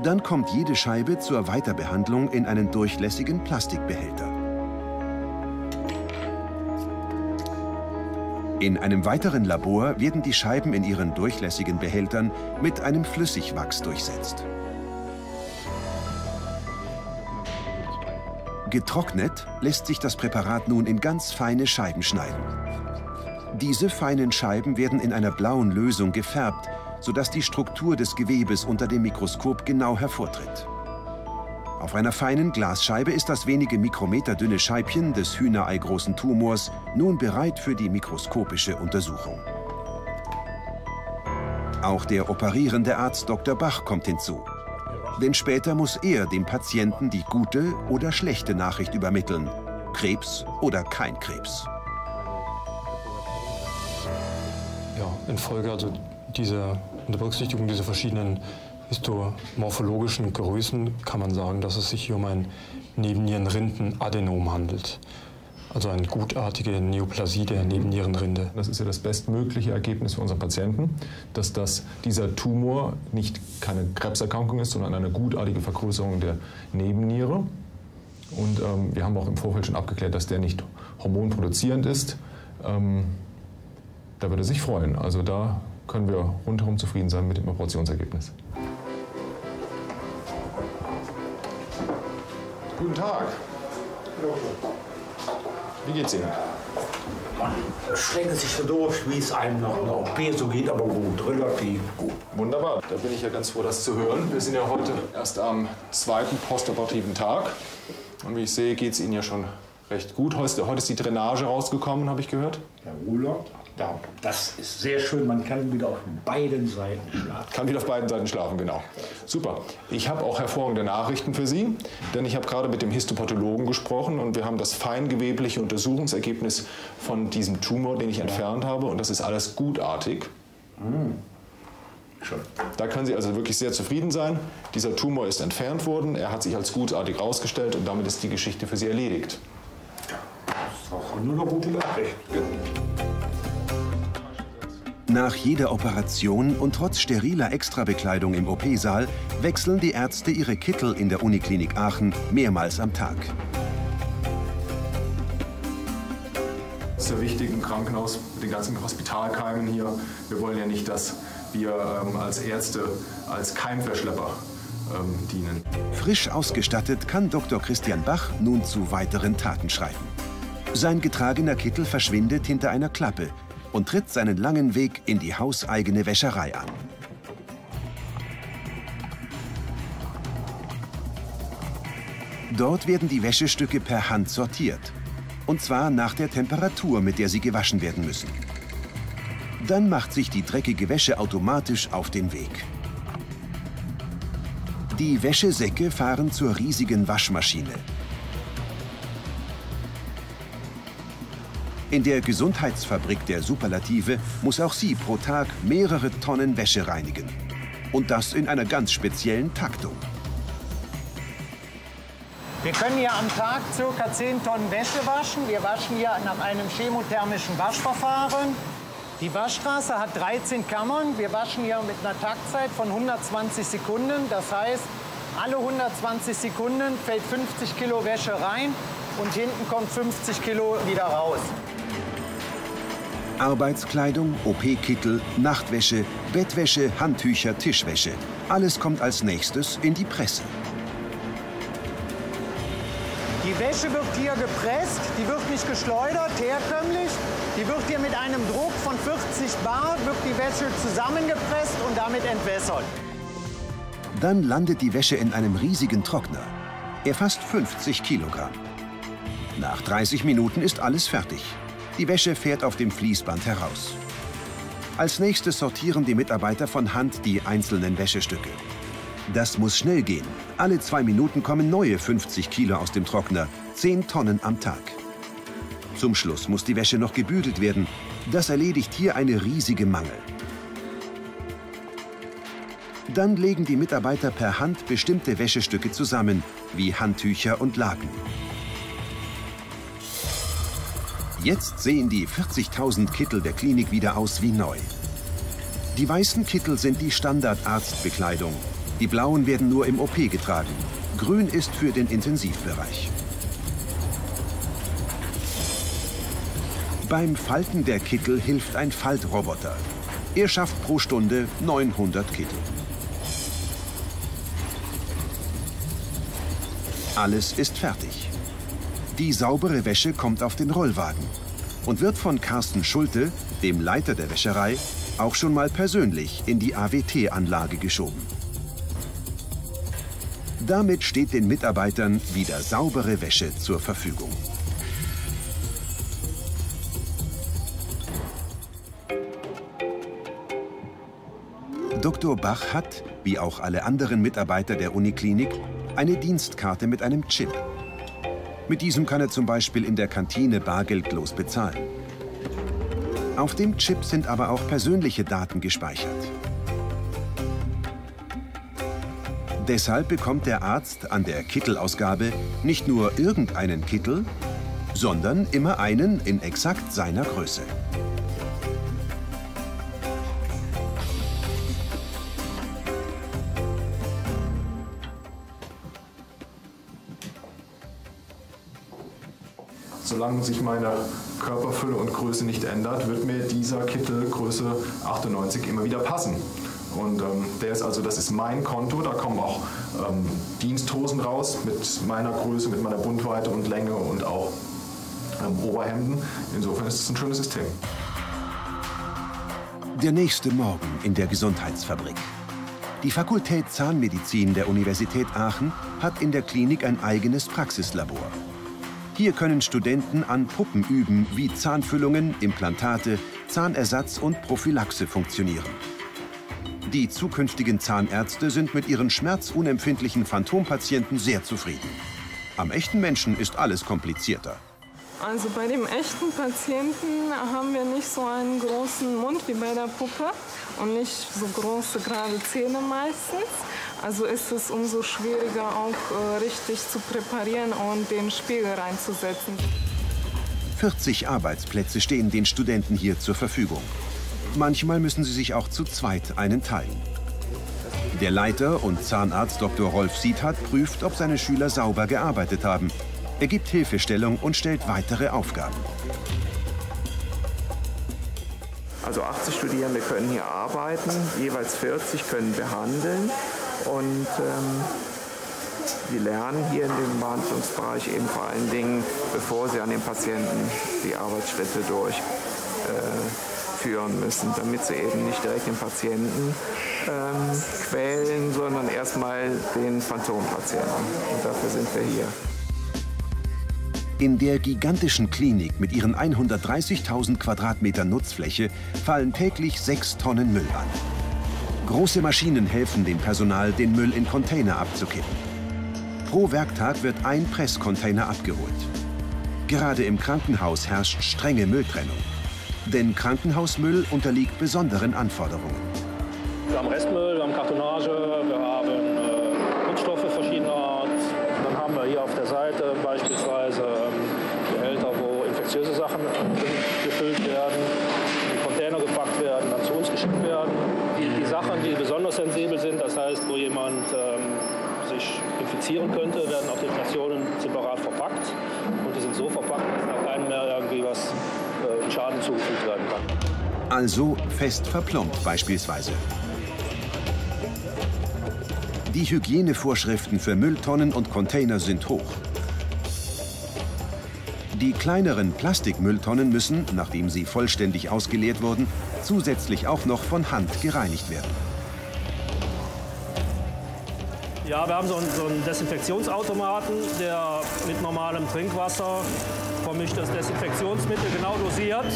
Dann kommt jede Scheibe zur Weiterbehandlung in einen durchlässigen Plastikbehälter. In einem weiteren Labor werden die Scheiben in ihren durchlässigen Behältern mit einem Flüssigwachs durchsetzt. Getrocknet lässt sich das Präparat nun in ganz feine Scheiben schneiden. Diese feinen Scheiben werden in einer blauen Lösung gefärbt, sodass die Struktur des Gewebes unter dem Mikroskop genau hervortritt. Auf einer feinen Glasscheibe ist das wenige Mikrometer dünne Scheibchen des hühnereigroßen Tumors nun bereit für die mikroskopische Untersuchung. Auch der operierende Arzt Doktor Bach kommt hinzu. Denn später muss er dem Patienten die gute oder schlechte Nachricht übermitteln. Krebs oder kein Krebs. Ja, infolge also dieser, unter Berücksichtigung dieser verschiedenen histomorphologischen Größen kann man sagen, dass es sich hier um ein Nebennierenrindenadenom handelt. Also eine gutartige Neoplasie der Nebennierenrinde. Das ist ja das bestmögliche Ergebnis für unseren Patienten, dass das, dieser Tumor nicht keine Krebserkrankung ist, sondern eine gutartige Vergrößerung der Nebenniere. Und ähm, wir haben auch im Vorfeld schon abgeklärt, dass der nicht hormonproduzierend ist. Ähm, da würde er sich freuen. Also da können wir rundherum zufrieden sein mit dem Operationsergebnis. Guten Tag. Wie geht's Ihnen? Man schlägt sich so durch, wie es einem nach einer O P so geht, aber gut, relativ gut. Wunderbar, da bin ich ja ganz froh, das zu hören. Wir sind ja heute erst am zweiten postoperativen Tag. Und wie ich sehe, geht's Ihnen ja schon recht gut. Heute ist die Drainage rausgekommen, habe ich gehört. Herr Ruhler, ja, das ist sehr schön. Man kann wieder auf beiden Seiten schlafen. Kann wieder auf beiden Seiten schlafen, genau. Super. Ich habe auch hervorragende Nachrichten für Sie, denn ich habe gerade mit dem Histopathologen gesprochen und wir haben das feingewebliche Untersuchungsergebnis von diesem Tumor, den ich entfernt habe, und das ist alles gutartig. Mhm. Schön. Da können Sie also wirklich sehr zufrieden sein. Dieser Tumor ist entfernt worden, er hat sich als gutartig herausgestellt und damit ist die Geschichte für Sie erledigt. Ja, das ist auch nur noch gute Nachricht. Nach jeder Operation und trotz steriler Extrabekleidung im O P-Saal wechseln die Ärzte ihre Kittel in der Uniklinik Aachen mehrmals am Tag. Das ist ja wichtig im Krankenhaus mit den ganzen Hospitalkeimen hier. Wir wollen ja nicht, dass wir ähm, als Ärzte als Keimverschlepper ähm, dienen. Frisch ausgestattet kann Doktor Christian Bach nun zu weiteren Taten schreiten. Sein getragener Kittel verschwindet hinter einer Klappe und tritt seinen langen Weg in die hauseigene Wäscherei an. Dort werden die Wäschestücke per Hand sortiert. Und zwar nach der Temperatur, mit der sie gewaschen werden müssen. Dann macht sich die dreckige Wäsche automatisch auf den Weg. Die Wäschesäcke fahren zur riesigen Waschmaschine, in der Gesundheitsfabrik der Superlative muss auch sie pro Tag mehrere Tonnen Wäsche reinigen. Und das in einer ganz speziellen Taktung. Wir können hier am Tag ca. zehn Tonnen Wäsche waschen. Wir waschen hier nach einem chemothermischen Waschverfahren. Die Waschstraße hat dreizehn Kammern. Wir waschen hier mit einer Taktzeit von hundertzwanzig Sekunden. Das heißt, alle hundertzwanzig Sekunden fällt fünfzig Kilo Wäsche rein und hinten kommt fünfzig Kilo wieder raus. Arbeitskleidung, O P-Kittel, Nachtwäsche, Bettwäsche, Handtücher, Tischwäsche. Alles kommt als nächstes in die Presse. Die Wäsche wird hier gepresst, die wird nicht geschleudert, herkömmlich. Die wird hier mit einem Druck von vierzig Bar, wird die Wäsche zusammengepresst und damit entwässert. Dann landet die Wäsche in einem riesigen Trockner. Er fasst fünfzig Kilogramm. Nach dreißig Minuten ist alles fertig. Die Wäsche fährt auf dem Fließband heraus. Als nächstes sortieren die Mitarbeiter von Hand die einzelnen Wäschestücke. Das muss schnell gehen. Alle zwei Minuten kommen neue fünfzig Kilo aus dem Trockner, zehn Tonnen am Tag. Zum Schluss muss die Wäsche noch gebügelt werden. Das erledigt hier eine riesige Mangel. Dann legen die Mitarbeiter per Hand bestimmte Wäschestücke zusammen, wie Handtücher und Laken. Jetzt sehen die vierzigtausend Kittel der Klinik wieder aus wie neu. Die weißen Kittel sind die Standardarztbekleidung. Die blauen werden nur im O P getragen. Grün ist für den Intensivbereich. Beim Falten der Kittel hilft ein Faltroboter. Er schafft pro Stunde neunhundert Kittel. Alles ist fertig. Die saubere Wäsche kommt auf den Rollwagen und wird von Carsten Schulte, dem Leiter der Wäscherei, auch schon mal persönlich in die A W T-Anlage geschoben. Damit steht den Mitarbeitern wieder saubere Wäsche zur Verfügung. Doktor Bach hat, wie auch alle anderen Mitarbeiter der Uniklinik, eine Dienstkarte mit einem Chip. Mit diesem kann er zum Beispiel in der Kantine bargeldlos bezahlen. Auf dem Chip sind aber auch persönliche Daten gespeichert. Deshalb bekommt der Arzt an der Kittelausgabe nicht nur irgendeinen Kittel, sondern immer einen in exakt seiner Größe. Solange sich meine Körperfülle und Größe nicht ändert, wird mir dieser Kittel Größe achtundneunzig immer wieder passen. Und ähm, der ist also, das ist mein Konto, da kommen auch ähm, Diensthosen raus mit meiner Größe, mit meiner Buntweite und Länge und auch ähm, Oberhemden. Insofern ist es ein schönes System. Der nächste Morgen in der Gesundheitsfabrik. Die Fakultät Zahnmedizin der Universität Aachen hat in der Klinik ein eigenes Praxislabor. Hier können Studenten an Puppen üben, wie Zahnfüllungen, Implantate, Zahnersatz und Prophylaxe funktionieren. Die zukünftigen Zahnärzte sind mit ihren schmerzunempfindlichen Phantompatienten sehr zufrieden. Am echten Menschen ist alles komplizierter. Also bei dem echten Patienten haben wir nicht so einen großen Mund wie bei der Puppe und nicht so große, gerade Zähne meistens. Also ist es umso schwieriger auch richtig zu präparieren und den Spiegel reinzusetzen. vierzig Arbeitsplätze stehen den Studenten hier zur Verfügung. Manchmal müssen sie sich auch zu zweit einen teilen. Der Leiter und Zahnarzt Doktor Rolf Siedhardt prüft, ob seine Schüler sauber gearbeitet haben. Er gibt Hilfestellung und stellt weitere Aufgaben. Also achtzig Studierende können hier arbeiten, jeweils vierzig können behandeln. Und ähm, sie lernen hier in dem Behandlungsbereich eben vor allen Dingen, bevor sie an den Patienten die Arbeitsschritte durch. Äh, müssen, damit sie eben nicht direkt den Patienten ähm, quälen, sondern erstmal den Phantompatienten. Und dafür sind wir hier. In der gigantischen Klinik mit ihren hundertdreißigtausend Quadratmeter Nutzfläche fallen täglich sechs Tonnen Müll an. Große Maschinen helfen dem Personal, den Müll in Container abzukippen. Pro Werktag wird ein Presscontainer abgeholt. Gerade im Krankenhaus herrscht strenge Mülltrennung. Denn Krankenhausmüll unterliegt besonderen Anforderungen. Wir haben Restmüll, wir haben Kartonage, wir haben äh, Kunststoffe verschiedener Art. Dann haben wir hier auf der Seite beispielsweise ähm, Behälter, wo infektiöse Sachen gefüllt werden, in Container gepackt werden, dann zu uns geschickt werden. Die, die Sachen, die besonders sensibel sind, das heißt, wo jemand ähm, sich infizieren könnte, werden auf den Stationen separat verpackt. Und die sind so verpackt, dass da kein mehr irgendwie was Schaden zugefügt werden kann. Also fest verplombt beispielsweise. Die Hygienevorschriften für Mülltonnen und Container sind hoch. Die kleineren Plastikmülltonnen müssen, nachdem sie vollständig ausgeleert wurden, zusätzlich auch noch von Hand gereinigt werden. Ja, wir haben so einen, so einen Desinfektionsautomaten, der mit normalem Trinkwasser vermischt das Desinfektionsmittel genau dosiert.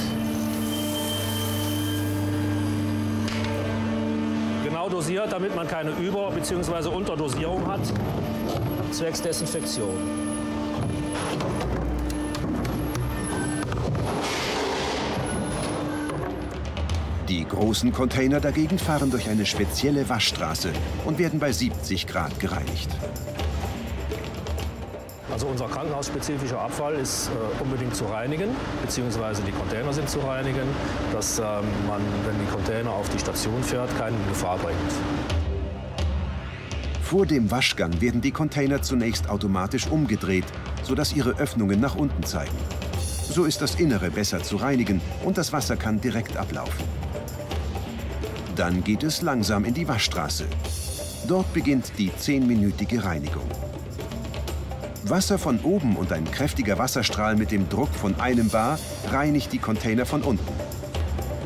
Genau dosiert, damit man keine Über- bzw. Unterdosierung hat, zwecks Desinfektion. Die großen Container dagegen fahren durch eine spezielle Waschstraße und werden bei siebzig Grad gereinigt. Also unser krankenhausspezifischer Abfall ist äh, unbedingt zu reinigen, beziehungsweise die Container sind zu reinigen, dass äh, man, wenn die Container auf die Station fährt, keine Gefahr bringt. Vor dem Waschgang werden die Container zunächst automatisch umgedreht, sodass ihre Öffnungen nach unten zeigen. So ist das Innere besser zu reinigen und das Wasser kann direkt ablaufen. Dann geht es langsam in die Waschstraße. Dort beginnt die zehnminütige Reinigung. Wasser von oben und ein kräftiger Wasserstrahl mit dem Druck von einem Bar reinigt die Container von unten.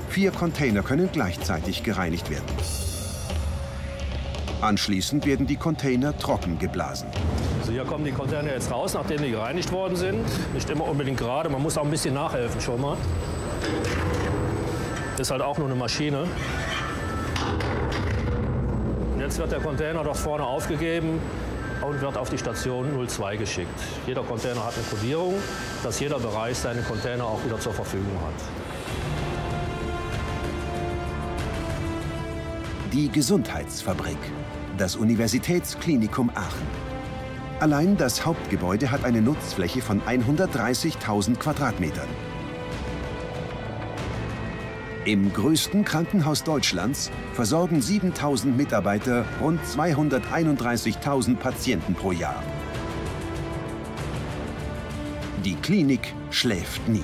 Vier Container können gleichzeitig gereinigt werden. Anschließend werden die Container trocken geblasen. Also hier kommen die Container jetzt raus, nachdem die gereinigt worden sind. Nicht immer unbedingt gerade, man muss auch ein bisschen nachhelfen schon mal. Das ist halt auch nur eine Maschine. Und jetzt wird der Container dort vorne aufgegeben und wird auf die Station null zwei geschickt. Jeder Container hat eine Kodierung, dass jeder Bereich seine Container auch wieder zur Verfügung hat. Die Gesundheitsfabrik, das Universitätsklinikum Aachen. Allein das Hauptgebäude hat eine Nutzfläche von hundertdreißigtausend Quadratmetern. Im größten Krankenhaus Deutschlands versorgen siebentausend Mitarbeiter rund zweihunderteinunddreißigtausend Patienten pro Jahr. Die Klinik schläft nie.